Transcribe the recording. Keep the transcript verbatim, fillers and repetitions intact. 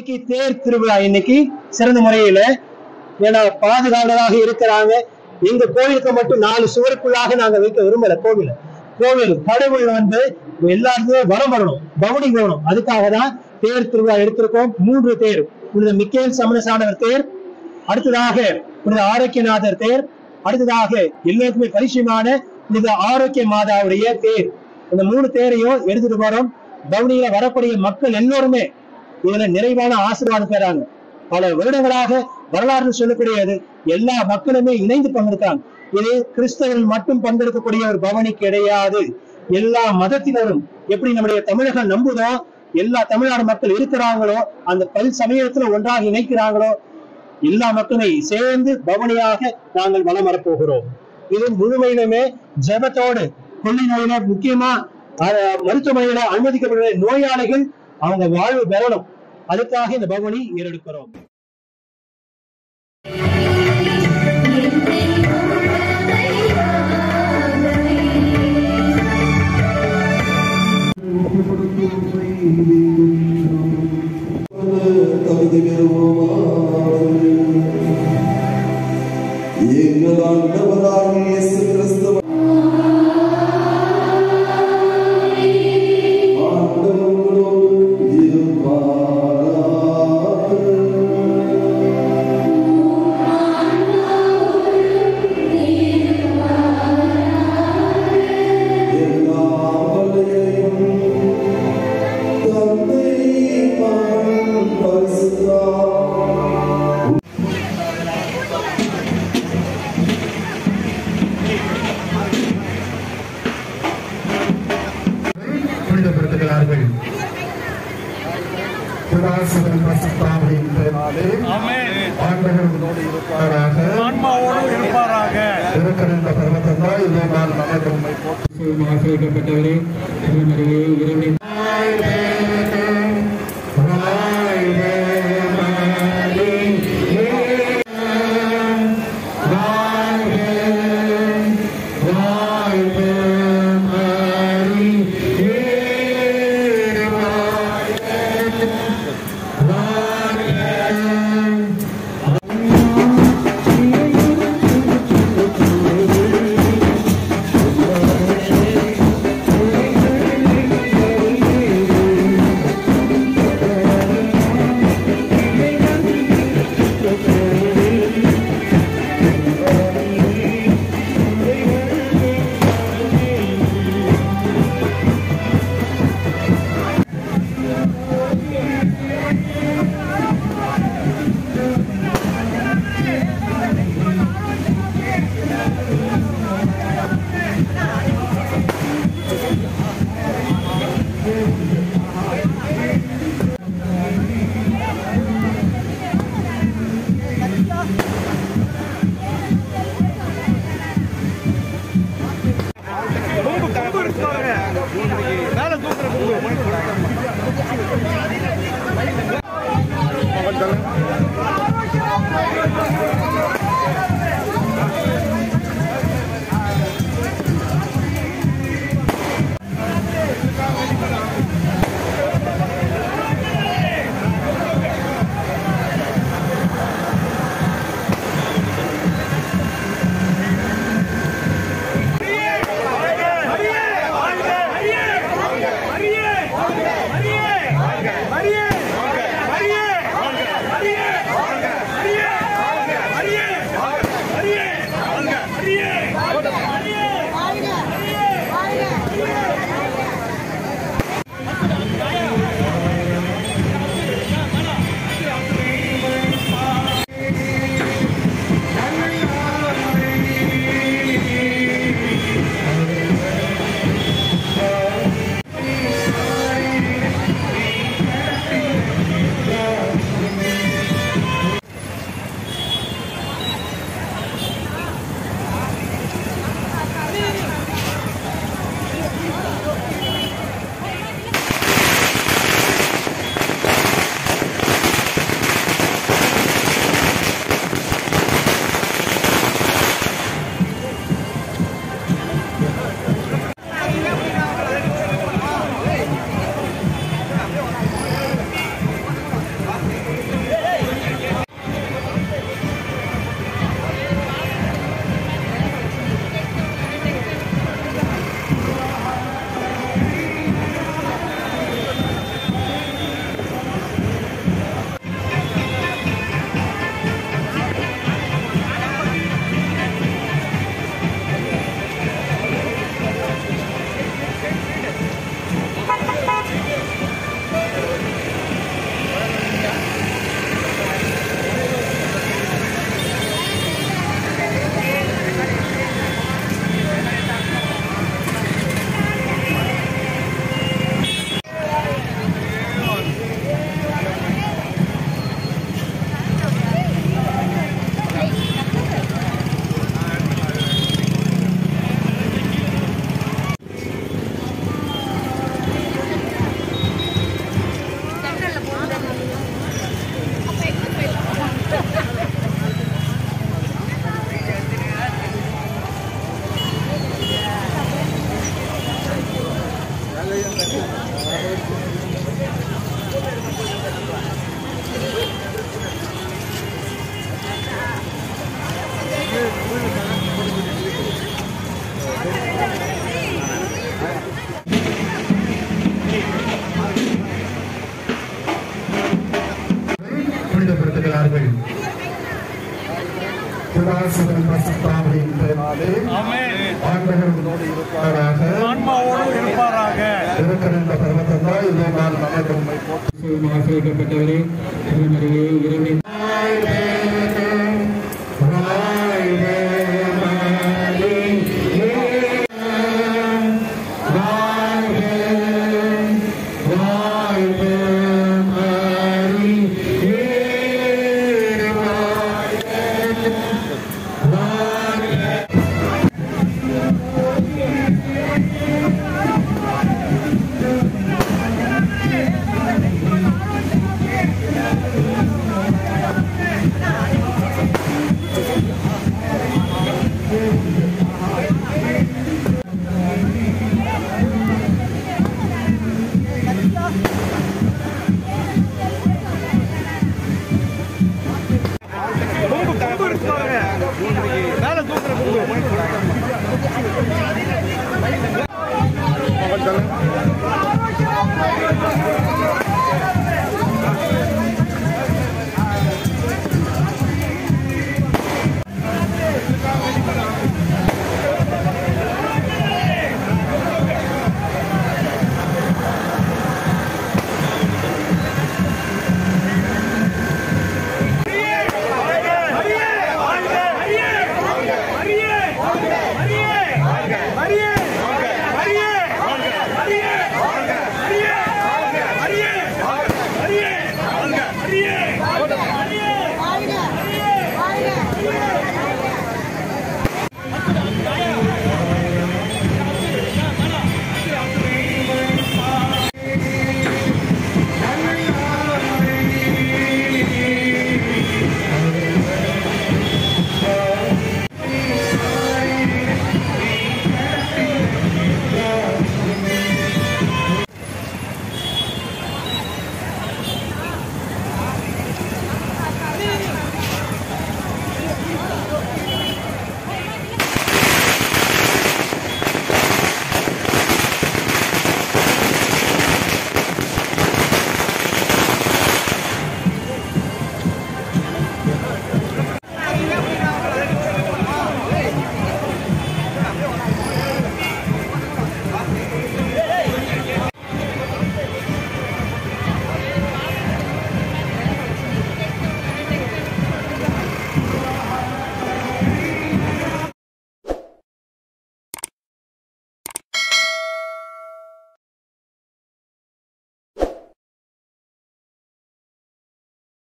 இன்னைக்கு தேர் திருவிழா இன்னைக்கு சிறந்த முறையில ஏன்னா பாதுகாவலராக இருக்கிறாங்க. இந்த கோவிலுக்கு மட்டும் நாலு சுவருக்குள்ளாக நாங்க வைக்க விரும்பல. கோவில் கோவில் கடவுள் வந்து எல்லாருக்குமே வரம் வரணும், பவுனிங் வரணும். அதுக்காக தான் தேர் திருவிழா எடுத்திருக்கோம். மூன்று தேர், புனித மிக்கேல் சமணசாணவர் தேர், அடுத்ததாக புனித ஆரோக்கியநாதர் தேர், அடுத்ததாக எல்லாருக்குமே பரிசுமான புனித ஆரோக்கிய மாதாவுடைய தேர். இந்த மூணு தேரையும் எடுத்துட்டு போறோம். பவுனியில வரக்கூடிய மக்கள் எல்லோருமே இதுல நிறைவான ஆசீர்வாதம் பெறாங்க. பல வருடங்களாக வரலாறு சொல்லக்கூடியது எல்லா மக்களுமே இணைந்து பங்கெடுக்கிறாங்க. இது கிறிஸ்தவர்கள் மட்டும் பங்கெடுக்கக்கூடிய ஒரு பவனி கிடையாது. எல்லா மதத்தினரும் எப்படி நம்முடைய தமிழகம் நம்புதோ, எல்லா தமிழ்நாடு மக்கள் இருக்கிறாங்களோ, அந்த பல் சமயத்துல ஒன்றாக இணைக்கிறாங்களோ, எல்லா மக்களுமே சேர்ந்து பவனியாக நாங்கள் வலம் வரப்போகிறோம். இது முழுமையிலுமே ஜெபத்தோடு கொள்ளி நோயில முக்கியமா மருத்துவமனையில அனுமதிக்கப்பட்ட நோயாளிகள் அவங்க வாழ்வு பெறணும். அதுக்காக இந்த பவனி ஏறெடுக்கிறோம். திருமணி திருநாள்